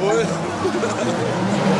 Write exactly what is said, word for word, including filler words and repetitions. Jawohl.